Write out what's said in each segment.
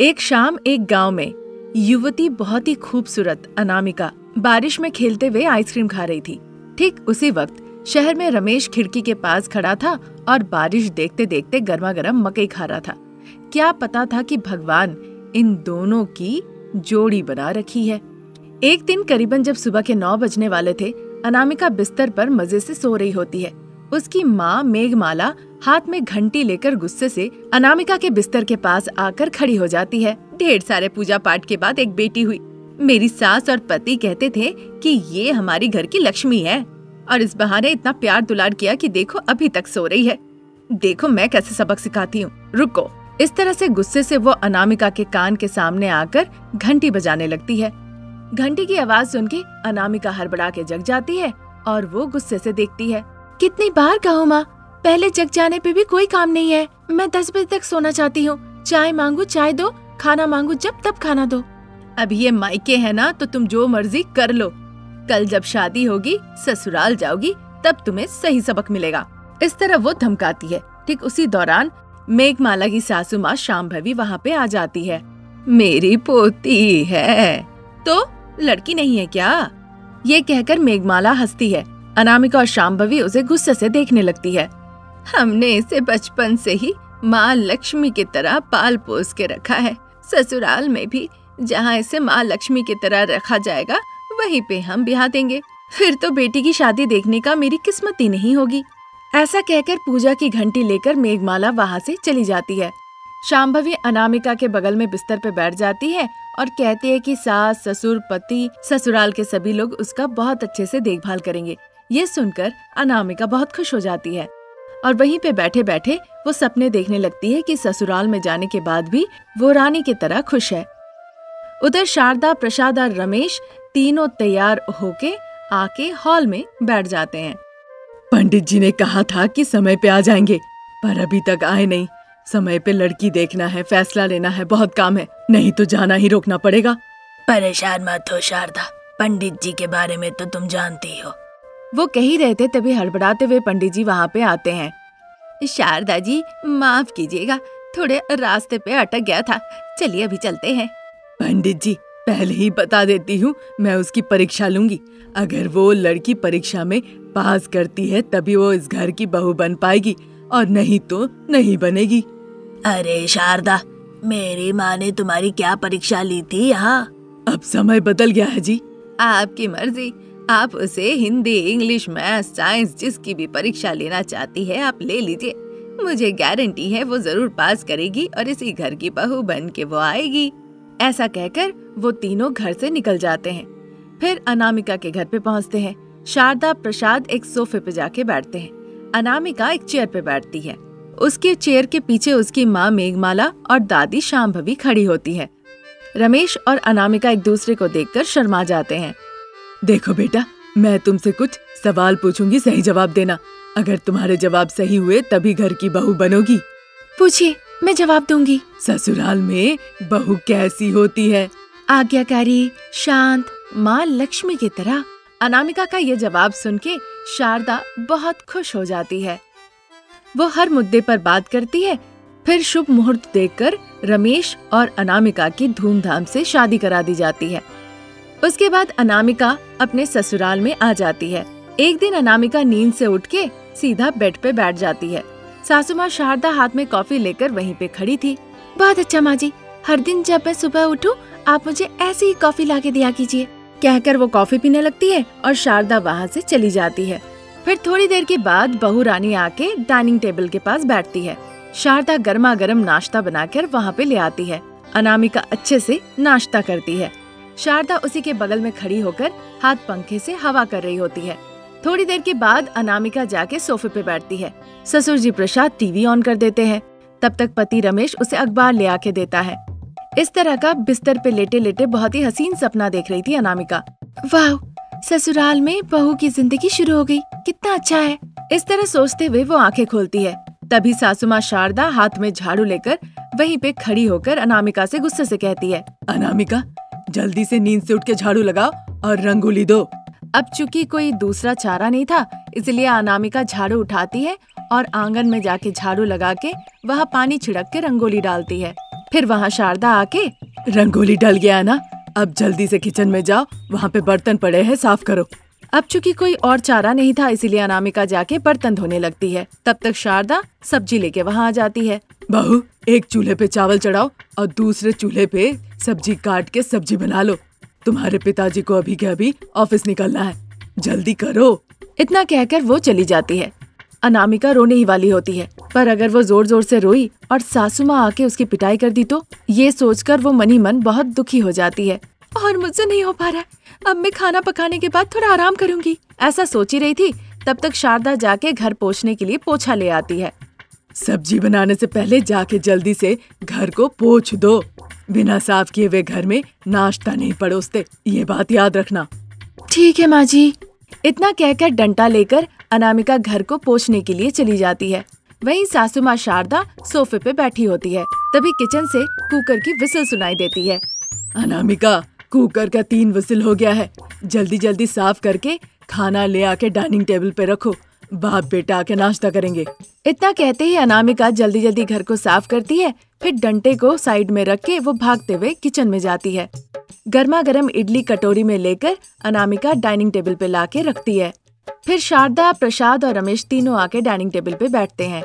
एक शाम एक गांव में युवती बहुत ही खूबसूरत अनामिका बारिश में खेलते हुए आइसक्रीम खा रही थी। ठीक उसी वक्त शहर में रमेश खिड़की के पास खड़ा था और बारिश देखते देखते गर्मा गर्म मकई खा रहा था। क्या पता था कि भगवान इन दोनों की जोड़ी बना रखी है। एक दिन करीबन जब सुबह के 9 बजने वाले थे, अनामिका बिस्तर पर मजे से सो रही होती है। उसकी माँ मेघमाला हाथ में घंटी लेकर गुस्से से अनामिका के बिस्तर के पास आकर खड़ी हो जाती है। ढेर सारे पूजा पाठ के बाद एक बेटी हुई। मेरी सास और पति कहते थे कि ये हमारी घर की लक्ष्मी है और इस बहाने इतना प्यार दुलार किया कि देखो अभी तक सो रही है, देखो मैं कैसे सबक सिखाती हूँ, रुको। इस तरह से गुस्से से वो अनामिका के कान के सामने आकर घंटी बजाने लगती है। घंटी की आवाज सुनके अनामिका हड़बड़ा के जग जाती है और वो गुस्से से देखती है। कितनी बार कहूँ माँ, पहले जग जाने पे भी कोई काम नहीं है। मैं 10 बजे तक सोना चाहती हूँ। चाय मांगू चाय दो, खाना मांगू जब तब खाना दो। अब ये मायके है ना, तो तुम जो मर्जी कर लो। कल जब शादी होगी, ससुराल जाओगी, तब तुम्हें सही सबक मिलेगा। इस तरह वो धमकाती है। ठीक उसी दौरान मेघमाला की सासू माँ शाम्भवी वहाँ पे आ जाती है। मेरी पोती है तो लड़की नहीं है क्या, ये कहकर मेघमाला हंसती है। अनामिका और शाम्भवी उसे गुस्से से देखने लगती है। हमने इसे बचपन से ही माँ लक्ष्मी की तरह पाल पोस के रखा है। ससुराल में भी जहाँ इसे माँ लक्ष्मी की तरह रखा जाएगा, वहीं पे हम ब्याह देंगे। फिर तो बेटी की शादी देखने का मेरी किस्मत ही नहीं होगी। ऐसा कहकर पूजा की घंटी लेकर मेघमाला वहाँ से चली जाती है। शाम्भवी अनामिका के बगल में बिस्तर पे बैठ जाती है और कहती है कि सास ससुर पति ससुराल के सभी लोग उसका बहुत अच्छे से देखभाल करेंगे। ये सुनकर अनामिका बहुत खुश हो जाती है और वहीं पे बैठे बैठे वो सपने देखने लगती है कि ससुराल में जाने के बाद भी वो रानी की तरह खुश है। उधर शारदा प्रसाद और रमेश तीनों तैयार होके आके हॉल में बैठ जाते हैं। पंडित जी ने कहा था कि समय पे आ जाएंगे, पर अभी तक आए नहीं। समय पे लड़की देखना है, फैसला लेना है, बहुत काम है, नहीं तो जाना ही रोकना पड़ेगा। परेशान मत हो शारदा, पंडित जी के बारे में तो तुम जानती हो। वो कह ही रहे थे तभी हड़बड़ाते हुए पंडित जी वहाँ पे आते हैं। शारदा जी माफ कीजिएगा, थोड़े रास्ते पे अटक गया था, चलिए अभी चलते हैं। पंडित जी पहले ही बता देती हूँ, मैं उसकी परीक्षा लूँगी। अगर वो लड़की परीक्षा में पास करती है तभी वो इस घर की बहू बन पाएगी, और नहीं तो नहीं बनेगी। अरे शारदा, मेरी माँ ने तुम्हारी क्या परीक्षा ली थी यहाँ? अब समय बदल गया है जी, आपकी मर्जी। आप उसे हिंदी इंग्लिश मैथ साइंस जिसकी भी परीक्षा लेना चाहती है आप ले लीजिए। मुझे गारंटी है वो जरूर पास करेगी और इसी घर की बहू बन के वो आएगी। ऐसा कहकर वो तीनों घर से निकल जाते हैं। फिर अनामिका के घर पे पहुँचते हैं। शारदा प्रसाद एक सोफे पे जाके बैठते हैं। अनामिका एक चेयर पे बैठती है। उसके चेयर के पीछे उसकी माँ मेघमाला और दादी शाम्भवी खड़ी होती है। रमेश और अनामिका एक दूसरे को देखकर शर्मा जाते हैं। देखो बेटा, मैं तुमसे कुछ सवाल पूछूंगी, सही जवाब देना। अगर तुम्हारे जवाब सही हुए तभी घर की बहू बनोगी। पूछिए, मैं जवाब दूंगी। ससुराल में बहू कैसी होती है? आज्ञाकारी, शांत, माँ लक्ष्मी की तरह। अनामिका का ये जवाब सुन के शारदा बहुत खुश हो जाती है। वो हर मुद्दे पर बात करती है। फिर शुभ मुहूर्त देखकर रमेश और अनामिका की धूमधाम से शादी करा दी जाती है। उसके बाद अनामिका अपने ससुराल में आ जाती है। एक दिन अनामिका नींद से उठ के सीधा बेड पे बैठ जाती है। सासू माँ शारदा हाथ में कॉफी लेकर वहीं पे खड़ी थी। बहुत अच्छा माँ जी, हर दिन जब मैं सुबह उठूं आप मुझे ऐसी ही कॉफी ला के दिया कीजिए, कहकर वो कॉफी पीने लगती है और शारदा वहाँ से चली जाती है। फिर थोड़ी देर के बाद बहू रानी आके डाइनिंग टेबल के पास बैठती है। शारदा गर्मा गर्म नाश्ता बनाकर वहाँ पे ले आती है। अनामिका अच्छे से नाश्ता करती है। शारदा उसी के बगल में खड़ी होकर हाथ पंखे से हवा कर रही होती है। थोड़ी देर के बाद अनामिका जाके सोफे पे बैठती है। ससुर जी प्रसाद टीवी ऑन कर देते हैं। तब तक पति रमेश उसे अखबार ले आके देता है। इस तरह का बिस्तर पे लेटे लेटे बहुत ही हसीन सपना देख रही थी अनामिका। वाह, ससुराल में बहू की जिंदगी शुरू हो गई, कितना अच्छा है। इस तरह सोचते हुए वो आँखें खोलती है। तभी सासू माँ शारदा हाथ में झाड़ू लेकर वहीं पे खड़ी होकर अनामिका से गुस्से से कहती है, अनामिका जल्दी से नींद से उठ के झाड़ू लगाओ और रंगोली दो। अब चूंकि कोई दूसरा चारा नहीं था, इसलिए अनामिका झाड़ू उठाती है और आंगन में जाके झाड़ू लगा के वहाँ पानी छिड़क के रंगोली डालती है। फिर वहाँ शारदा आके रंगोली ढल गया ना, अब जल्दी से किचन में जाओ, वहाँ पे बर्तन पड़े हैं, साफ करो। अब चूंकि कोई और चारा नहीं था इसीलिए अनामिका जाके बर्तन धोने लगती है। तब तक शारदा सब्जी लेके वहाँ आ जाती है। बहू, एक चूल्हे पे चावल चढ़ाओ और दूसरे चूल्हे पे सब्जी काट के सब्जी बना लो। तुम्हारे पिताजी को अभी के अभी ऑफिस निकलना है, जल्दी करो। इतना कहकर वो चली जाती है। अनामिका रोने ही वाली होती है, पर अगर वो जोर जोर से रोई और सासू माँ आके उसकी पिटाई कर दी तो ये सोचकर वो मन ही मन बहुत दुखी हो जाती है। और मुझसे नहीं हो पा रहा, अब मैं खाना पकाने के बाद थोड़ा आराम करूंगी, ऐसा सोची रही थी। तब तक शारदा जाके घर पोंछने के लिए पोछा ले आती है। सब्जी बनाने से पहले जाके जल्दी से घर को पोछ दो, बिना साफ किए हुए घर में नाश्ता नहीं परोसते, ये बात याद रखना। ठीक है माँ जी। इतना कहकर डंडा लेकर अनामिका घर को पोंछने के लिए चली जाती है। वहीं सासू माँ शारदा सोफे पे बैठी होती है। तभी किचन से कुकर की विसल सुनाई देती है। अनामिका, कुकर का 3 विसिल हो गया है, जल्दी जल्दी साफ करके खाना ले आके डाइनिंग टेबल पे रखो, बाप बेटा आके नाश्ता करेंगे। इतना कहते ही अनामिका जल्दी जल्दी घर को साफ करती है। फिर डंडे को साइड में रख के वो भागते हुए किचन में जाती है। गर्मा गर्म इडली कटोरी में लेकर अनामिका डाइनिंग टेबल पे लाके रखती है। फिर शारदा, प्रसाद और रमेश तीनों आके डाइनिंग टेबल पे बैठते हैं।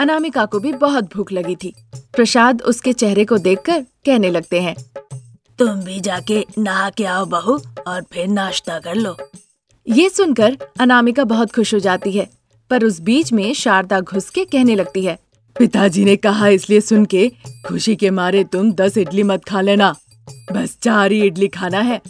अनामिका को भी बहुत भूख लगी थी। प्रसाद उसके चेहरे को देखकर कहने लगते हैं, तुम भी जाके नहा के आओ बहू, और फिर नाश्ता कर लो। ये सुनकर अनामिका बहुत खुश हो जाती है, पर उस बीच में शारदा घुस के कहने लगती है, पिताजी ने कहा इसलिए सुन के खुशी के मारे तुम 10 इडली मत खा लेना, बस 4 ही इडली खाना है।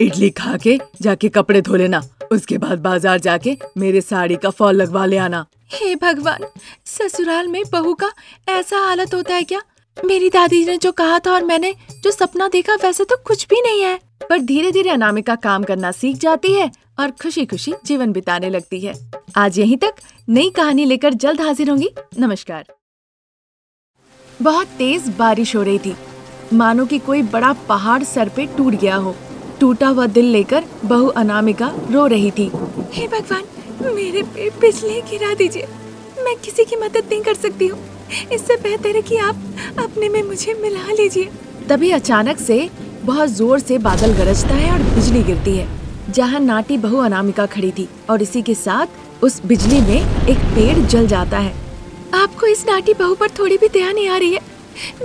इडली खा के जाके कपड़े धो लेना, उसके बाद बाजार जाके मेरे साड़ी का फॉल लगवा ले आना। हे भगवान, ससुराल में बहू का ऐसा हालत होता है क्या? मेरी दादी ने जो कहा था और मैंने जो सपना देखा वैसे तो कुछ भी नहीं है। पर धीरे धीरे अनामिका काम करना सीख जाती है और खुशी खुशी जीवन बिताने लगती है। आज यहीं तक, नई कहानी लेकर जल्द हाजिर होंगी। नमस्कार। बहुत तेज बारिश हो रही थी, मानो कि कोई बड़ा पहाड़ सर पे टूट गया हो। टूटा हुआ दिल लेकर बहू अनामिका रो रही थी। हे भगवान, मेरे पे बिजली गिरा दीजिए, मैं किसी की मदद नहीं कर सकती हूँ, इससे बेहतर है कि आप अपने में मुझे मिला लीजिए। तभी अचानक से बहुत जोर से बादल गरजता है और बिजली गिरती है। जहाँ नाटी बहू अनामिका खड़ी थी और इसी के साथ उस बिजली में एक पेड़ जल जाता है। आपको इस नाटी बहू पर थोड़ी भी दया नहीं आ रही है।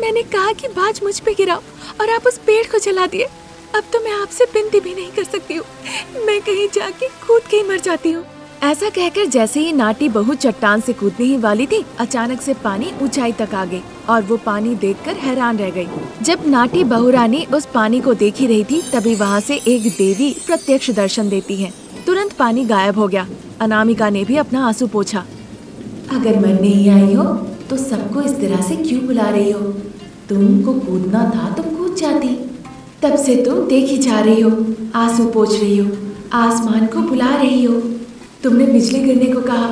मैंने कहा कि बाज मुझ पे गिराओ और आप उस पेड़ को जला दिए। अब तो मैं आपसे बिनती भी नहीं कर सकती हूँ, मैं कहीं जाके कूद के ही मर जाती हूँ। ऐसा कहकर जैसे ही नाटी बहू चट्टान से कूदने ही वाली थी, अचानक से पानी ऊंचाई तक आ गई और वो पानी देखकर हैरान रह गई। जब नाटी बहू रानी उस पानी को देख ही रही थी, तभी वहाँ से एक देवी प्रत्यक्ष दर्शन देती है। तुरंत पानी गायब हो गया। अनामिका ने भी अपना आंसू पोंछा। अगर मरने ही आई हो तो सबको इस तरह से क्यों बुला रही हो? तुमको कूदना था तो कूद जाती, तब से तुम देखी जा रही हो, आंसू पोंछ रही हो, आसमान को बुला रही हो। तुमने बिजली गिरने को कहा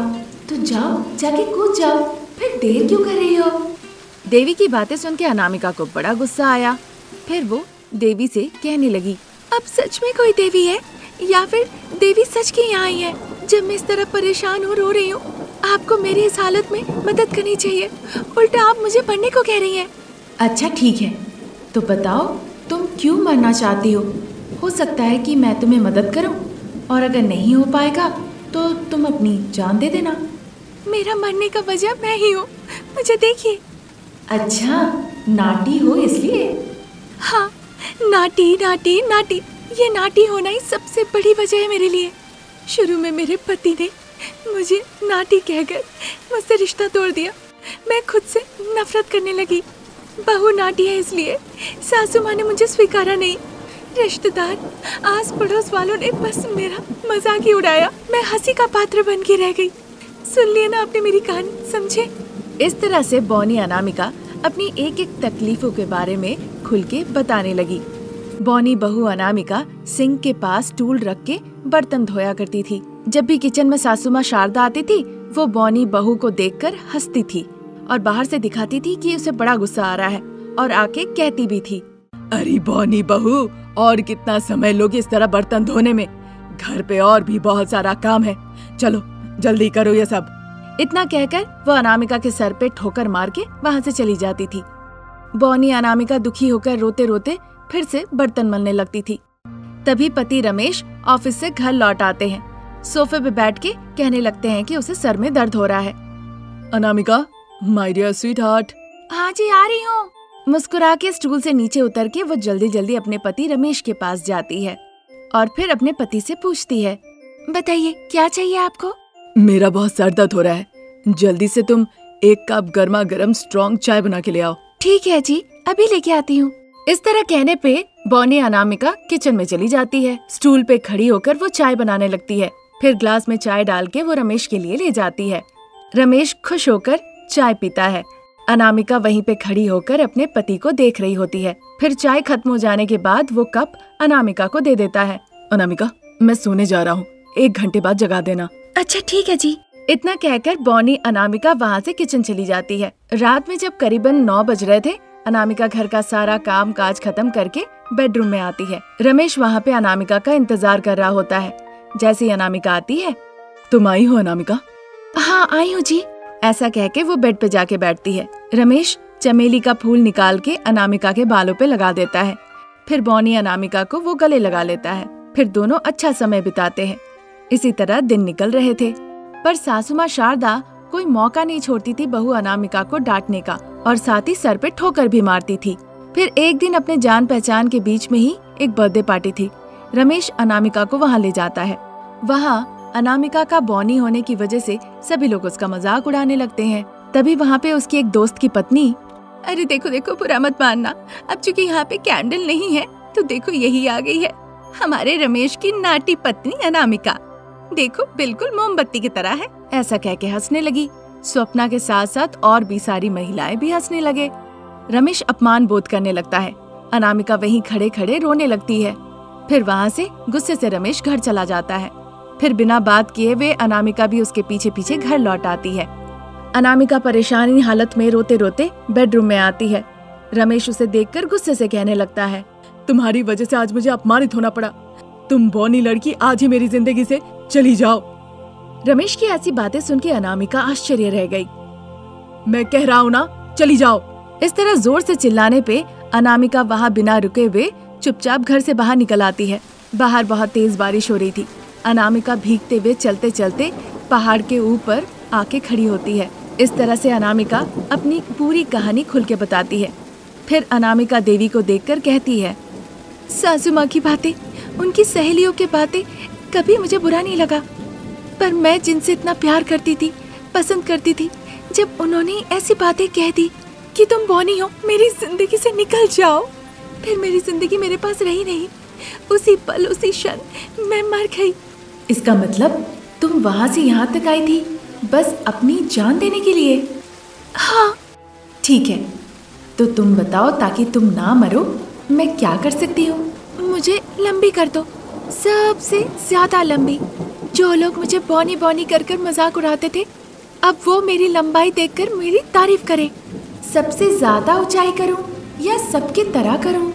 तो जाओ, जाके कूद जाओ, फिर देर क्यों कर रही हो? देवी की बातें सुनकर अनामिका को बड़ा गुस्सा आया। फिर वो देवी से कहने लगी, अब सच में कोई देवी है या फिर देवी सच की यहाँ आई है? जब मैं इस तरह परेशान हो रो रही हूँ, आपको मेरी इस हालत में मदद करनी चाहिए, उल्टा आप मुझे मरने को कह रही हैं। अच्छा ठीक है, तो बताओ तुम क्यों मरना चाहती हो सकता है कि मैं तुम्हें मदद करूँ, और अगर नहीं हो पाएगा तो तुम अपनी जान दे देना। मेरा मरने का वजह मैं ही हूँ, मुझे देखिए। अच्छा, नाटी हो इसलिए? हाँ, नाटी नाटी नाटी, ये नाटी होना ही सबसे बड़ी वजह है मेरे लिए। शुरू में मेरे पति ने मुझे नाटी कहकर मुझसे रिश्ता तोड़ दिया। मैं खुद से नफरत करने लगी। बहू नाटी है इसलिए सासू माँ ने मुझे स्वीकारा नहीं। रिश्तेदार, आस पड़ोस वालों ने बस मेरा मजाक ही उड़ाया। मैं हंसी का पात्र बन के रह गई। सुन लिए ना आपने मेरी कहानी, समझे? इस तरह से बौनी अनामिका अपनी एक एक तकलीफों के बारे में खुल के बताने लगी। बौनी बहू अनामिका सिंक के पास टूल रख के बर्तन धोया करती थी। जब भी किचन में सासू माँ शारदा आती थी, वो बौनी बहू को देख कर हंसती थी और बाहर से दिखाती थी कि उसे बड़ा गुस्सा आ रहा है, और आके कहती भी थी, अरे बौनी बहू, और कितना समय लोगे इस तरह बर्तन धोने में? घर पे और भी बहुत सारा काम है, चलो जल्दी करो ये सब। इतना कहकर वो अनामिका के सर पे ठोकर मार के वहाँ से चली जाती थी। बौनी अनामिका दुखी होकर रोते रोते फिर से बर्तन मलने लगती थी। तभी पति रमेश ऑफिस से घर लौट आते हैं। सोफे पे बैठ के कहने लगते हैं कि उसे सर में दर्द हो रहा है। Anamika, my dear sweetheart. हाँ जी, आ रही हूँ। मुस्कुरा के स्टूल से नीचे उतर के वो जल्दी जल्दी अपने पति रमेश के पास जाती है और फिर अपने पति से पूछती है, बताइए क्या चाहिए आपको? मेरा बहुत सर दर्द हो रहा है, जल्दी से तुम एक कप गर्मा गर्म स्ट्रॉन्ग चाय बना के ले आओ। ठीक है जी, अभी लेके आती हूँ। इस तरह कहने पे बौनी अनामिका किचन में चली जाती है। स्टूल पे खड़ी होकर वो चाय बनाने लगती है। फिर ग्लास में चाय डाल के वो रमेश के लिए ले जाती है। रमेश खुश होकर चाय पीता है। अनामिका वहीं पे खड़ी होकर अपने पति को देख रही होती है। फिर चाय खत्म हो जाने के बाद वो कप अनामिका को दे देता है। अनामिका, मैं सोने जा रहा हूँ, 1 घंटे बाद जगा देना। अच्छा ठीक है जी। इतना कहकर बौनी अनामिका वहाँ से किचन चली जाती है। रात में जब करीबन 9 बज रहे थे, अनामिका घर का सारा काम काज खत्म करके बेडरूम में आती है। रमेश वहाँ पे अनामिका का इंतजार कर रहा होता है। जैसे ही अनामिका आती है, तुम आई हो अनामिका? हाँ आई हूँ जी। ऐसा कह के वो बेड पे जाके बैठती है। रमेश चमेली का फूल निकाल के अनामिका के बालों पे लगा देता है। फिर बौनी अनामिका को वो गले लगा लेता है। फिर दोनों अच्छा समय बिताते हैं। इसी तरह दिन निकल रहे थे, पर सासू माँ शारदा कोई मौका नहीं छोड़ती थी बहू अनामिका को डांटने का, और साथ ही सर पे ठोकर भी मारती थी। फिर एक दिन अपने जान पहचान के बीच में ही एक बर्थडे पार्टी थी। रमेश अनामिका को वहाँ ले जाता है। वहाँ अनामिका का बौनी होने की वजह से सभी लोग उसका मजाक उड़ाने लगते हैं। तभी वहाँ पे उसकी एक दोस्त की पत्नी, अरे देखो देखो, बुरा मत मानना, अब चूंकि यहाँ पे कैंडल नहीं है तो देखो यही आ गई है, हमारे रमेश की नाटी पत्नी अनामिका, देखो बिल्कुल मोमबत्ती की तरह है। ऐसा कह के हंसने लगी। स्वप्ना के साथ साथ और भी सारी महिलाएं भी हंसने लगे। रमेश अपमान बोध करने लगता है। अनामिका वहीं खड़े खड़े रोने लगती है। फिर वहाँ से गुस्से से रमेश घर चला जाता है। फिर बिना बात किए वे अनामिका भी उसके पीछे पीछे घर लौट आती है। अनामिका परेशानी हालत में रोते रोते बेडरूम में आती है। रमेश उसे देखकर गुस्से से कहने लगता है, तुम्हारी वजह से आज मुझे अपमानित होना पड़ा, तुम बौनी लड़की आज ही मेरी जिंदगी से चली जाओ। रमेश की ऐसी बातें सुनकर अनामिका आश्चर्य रह गई। मैं कह रहा हूँ ना, चली जाओ। इस तरह जोर से चिल्लाने पे अनामिका वहाँ बिना रुके हुए चुपचाप घर से बाहर निकल आती है। बाहर बहुत तेज बारिश हो रही थी। अनामिका भीगते हुए चलते चलते पहाड़ के ऊपर आके खड़ी होती है। इस तरह से अनामिका अपनी पूरी कहानी खुल के बताती है। फिर अनामिका देवी को देखकर कहती है, सासू माँ की बातें, उनकी सहेलियों की बातें कभी मुझे बुरा नहीं लगा, पर मैं जिनसे इतना प्यार करती थी, पसंद करती थी, जब उन्होंने ऐसी बातें कह दी कि तुम बौनी हो, मेरी जिंदगी से निकल जाओ, फिर मेरी जिंदगी मेरे पास रही नहीं, उसी पल उसी क्षण मैं मर गई। इसका मतलब तुम वहाँ से यहाँ तक आई थी बस अपनी जान देने के लिए? हाँ। ठीक है, तो तुम बताओ, ताकि तुम ना मरो मैं क्या कर सकती हूँ? मुझे लंबी कर दो, सबसे ज्यादा लंबी। जो लोग मुझे बौनी बौनी कर कर मजाक उड़ाते थे, अब वो मेरी लंबाई देखकर मेरी तारीफ करें। सबसे ज्यादा ऊंचाई करूं या सबकी तरह करूं?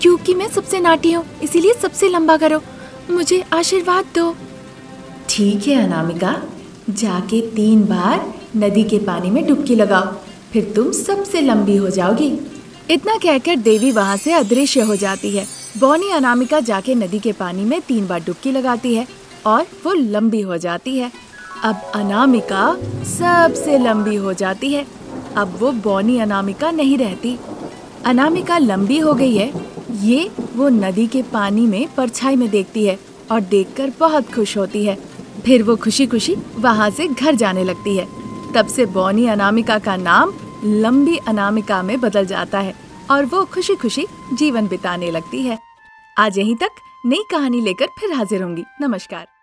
क्योंकि मैं सबसे नाटी हूं, इसीलिए सबसे लंबा करो, मुझे आशीर्वाद दो। ठीक है अनामिका, जाके 3 बार नदी के पानी में डुबकी लगाओ, फिर तुम सबसे लंबी हो जाओगी। इतना कहकर देवी वहाँ से अदृश्य हो जाती है। बौनी अनामिका जाके नदी के पानी में 3 बार डुबकी लगाती है और वो लंबी हो जाती है। अब अनामिका सबसे लंबी हो जाती है। अब वो बौनी अनामिका नहीं रहती। अनामिका लंबी हो गई है, ये वो नदी के पानी में परछाई में देखती है और देखकर बहुत खुश होती है। फिर वो खुशी खुशी वहाँ से घर जाने लगती है। तब से बौनी अनामिका का नाम लंबी अनामिका में बदल जाता है और वो खुशी खुशी जीवन बिताने लगती है। आज यहीं तक, नई कहानी लेकर फिर हाजिर होंगी। नमस्कार।